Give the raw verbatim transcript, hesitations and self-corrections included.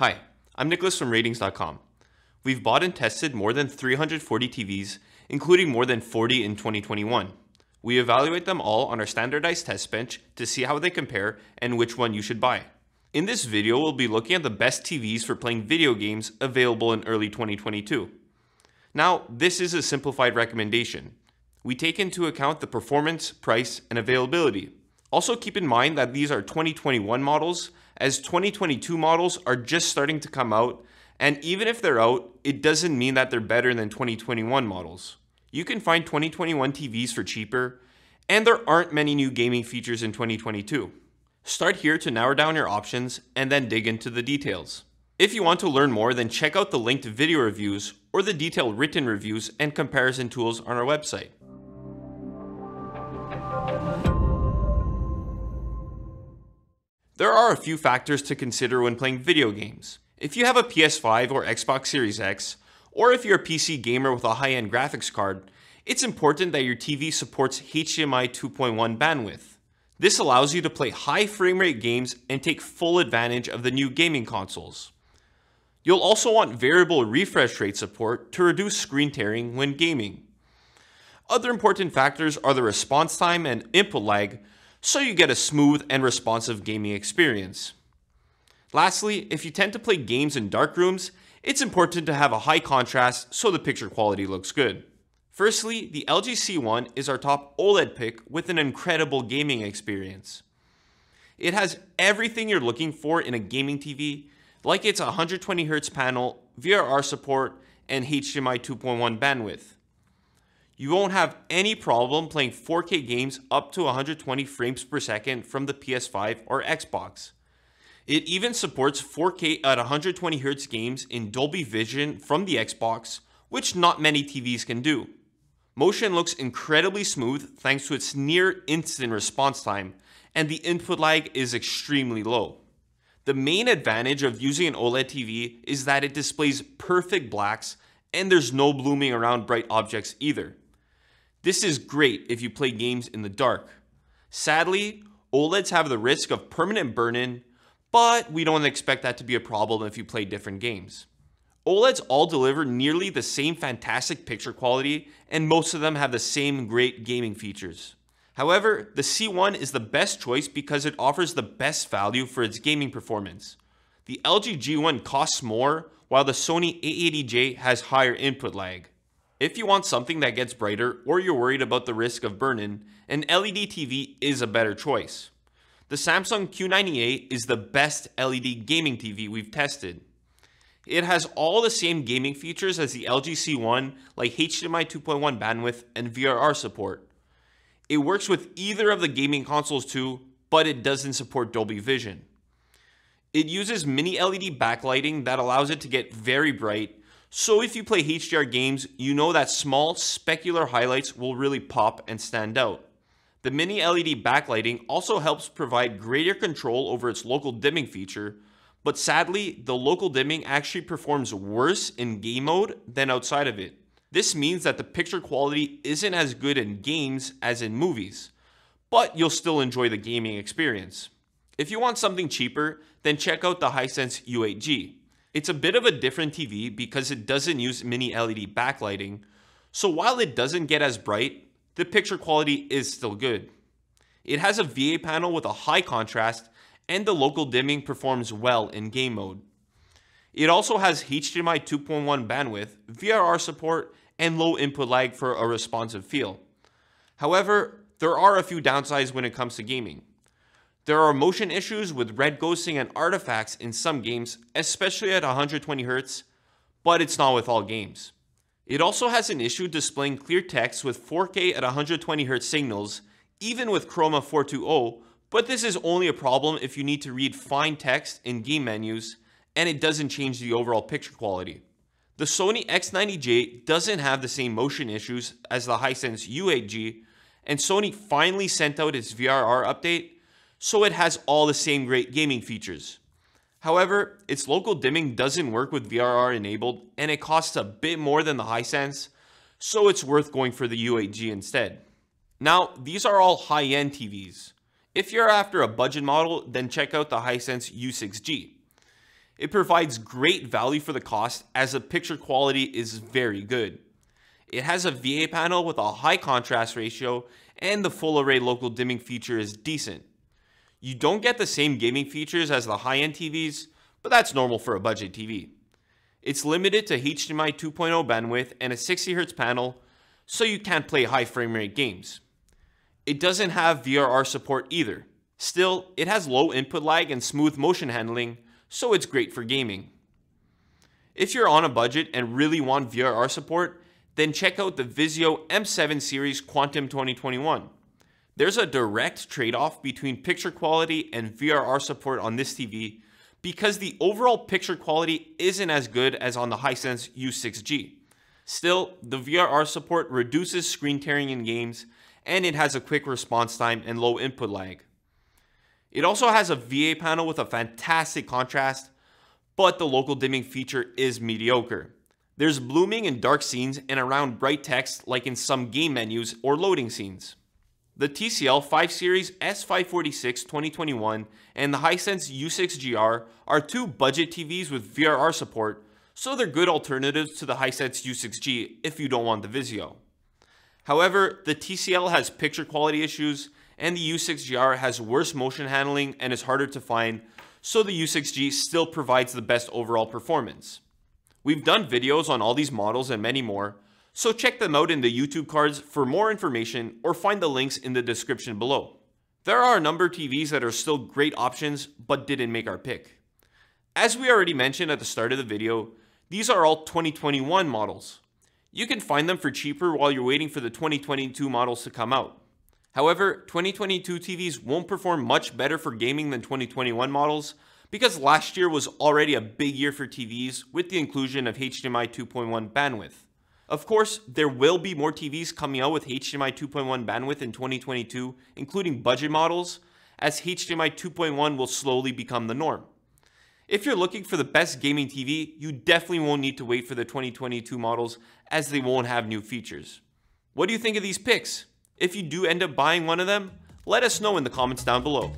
Hi, I'm Nicholas from Rtings dot com. We've bought and tested more than three hundred forty T Vs, including more than forty in twenty twenty-one. We evaluate them all on our standardized test bench to see how they compare and which one you should buy. In this video, we'll be looking at the best T Vs for playing video games available in early twenty twenty-two. Now, this is a simplified recommendation. We take into account the performance, price, and availability. Also keep in mind that these are twenty twenty-one models, as twenty twenty-two models are just starting to come out, and even if they're out, it doesn't mean that they're better than twenty twenty-one models. You can find twenty twenty-one T Vs for cheaper, and there aren't many new gaming features in twenty twenty-two. Start here to narrow down your options and then dig into the details. If you want to learn more, then check out the linked video reviews or the detailed written reviews and comparison tools on our website. There are a few factors to consider when playing video games. If you have a P S five or Xbox Series X, or if you're a P C gamer with a high-end graphics card, it's important that your T V supports H D M I two point one bandwidth. This allows you to play high frame rate games and take full advantage of the new gaming consoles. You'll also want variable refresh rate support to reduce screen tearing when gaming. Other important factors are the response time and input lag, so you get a smooth and responsive gaming experience. Lastly, if you tend to play games in dark rooms, it's important to have a high contrast so the picture quality looks good. Firstly, the L G C one is our top OLED pick with an incredible gaming experience. It has everything you're looking for in a gaming T V, like its one hundred twenty hertz panel, V R R support, and H D M I two point one bandwidth. You won't have any problem playing four K games up to one hundred twenty frames per second from the P S five or Xbox. It even supports four K at one hundred twenty hertz games in Dolby Vision from the Xbox, which not many T Vs can do. Motion looks incredibly smooth thanks to its near instant response time, and the input lag is extremely low. The main advantage of using an OLED T V is that it displays perfect blacks and there's no blooming around bright objects either. This is great if you play games in the dark. Sadly, OLEDs have the risk of permanent burn-in, but we don't expect that to be a problem if you play different games. OLEDs all deliver nearly the same fantastic picture quality, and most of them have the same great gaming features. However, the C one is the best choice because it offers the best value for its gaming performance. The L G G one costs more, while the Sony A eighty J has higher input lag. If you want something that gets brighter or you're worried about the risk of burn-in, an L E D T V is a better choice. The Samsung Q ninety A is the best L E D gaming T V we've tested. It has all the same gaming features as the L G C one, like H D M I two point one bandwidth and V R R support. It works with either of the gaming consoles too, but it doesn't support Dolby Vision. It uses mini L E D backlighting that allows it to get very bright, so if you play H D R games, you know that small, specular highlights will really pop and stand out. The mini L E D backlighting also helps provide greater control over its local dimming feature, but sadly, the local dimming actually performs worse in game mode than outside of it. This means that the picture quality isn't as good in games as in movies, but you'll still enjoy the gaming experience. If you want something cheaper, then check out the Hisense U eight G. It's a bit of a different T V because it doesn't use mini L E D backlighting, so while it doesn't get as bright, the picture quality is still good. It has a V A panel with a high contrast, and the local dimming performs well in game mode. It also has H D M I two point one bandwidth, V R R support, and low input lag for a responsive feel. However, there are a few downsides when it comes to gaming. There are motion issues with red ghosting and artifacts in some games, especially at one hundred twenty hertz, but it's not with all games. It also has an issue displaying clear text with four K at one hundred twenty hertz signals, even with Chroma four twenty, but this is only a problem if you need to read fine text in game menus, and it doesn't change the overall picture quality. The Sony X ninety J doesn't have the same motion issues as the Hisense U eight G, and Sony finally sent out its V R R update, so it has all the same great gaming features. However, its local dimming doesn't work with V R R enabled, and it costs a bit more than the Hisense, so it's worth going for the U eight G instead. Now, these are all high-end T Vs. If you're after a budget model, then check out the Hisense U six G. It provides great value for the cost as the picture quality is very good. It has a V A panel with a high contrast ratio and the full array local dimming feature is decent. You don't get the same gaming features as the high-end T Vs, but that's normal for a budget T V. It's limited to H D M I two point oh bandwidth and a sixty hertz panel, so you can't play high frame rate games. It doesn't have V R R support either. Still, it has low input lag and smooth motion handling, so it's great for gaming. If you're on a budget and really want V R R support, then check out the Vizio M seven Series Quantum twenty twenty-one. There's a direct trade-off between picture quality and V R R support on this T V because the overall picture quality isn't as good as on the Hisense U six G. Still, the V R R support reduces screen tearing in games and it has a quick response time and low input lag. It also has a V A panel with a fantastic contrast, but the local dimming feature is mediocre. There's blooming and dark scenes and around bright text like in some game menus or loading scenes. The T C L five series S five forty-six twenty twenty-one and the Hisense U six G R are two budget T Vs with V R R support, so they're good alternatives to the Hisense U six G if you don't want the Vizio. However, the T C L has picture quality issues and the U six G R has worse motion handling and is harder to find, so the U six G still provides the best overall performance. We've done videos on all these models and many more, so check them out in the YouTube cards for more information or find the links in the description below. There are a number of T Vs that are still great options but didn't make our pick. As we already mentioned at the start of the video, these are all twenty twenty-one models. You can find them for cheaper while you're waiting for the twenty twenty-two models to come out. However, twenty twenty-two T Vs won't perform much better for gaming than twenty twenty-one models because last year was already a big year for T Vs with the inclusion of H D M I two point one bandwidth. Of course, there will be more T Vs coming out with H D M I two point one bandwidth in twenty twenty-two, including budget models, as H D M I two point one will slowly become the norm. If you're looking for the best gaming T V, you definitely won't need to wait for the twenty twenty-two models as they won't have new features. What do you think of these picks? If you do end up buying one of them, let us know in the comments down below.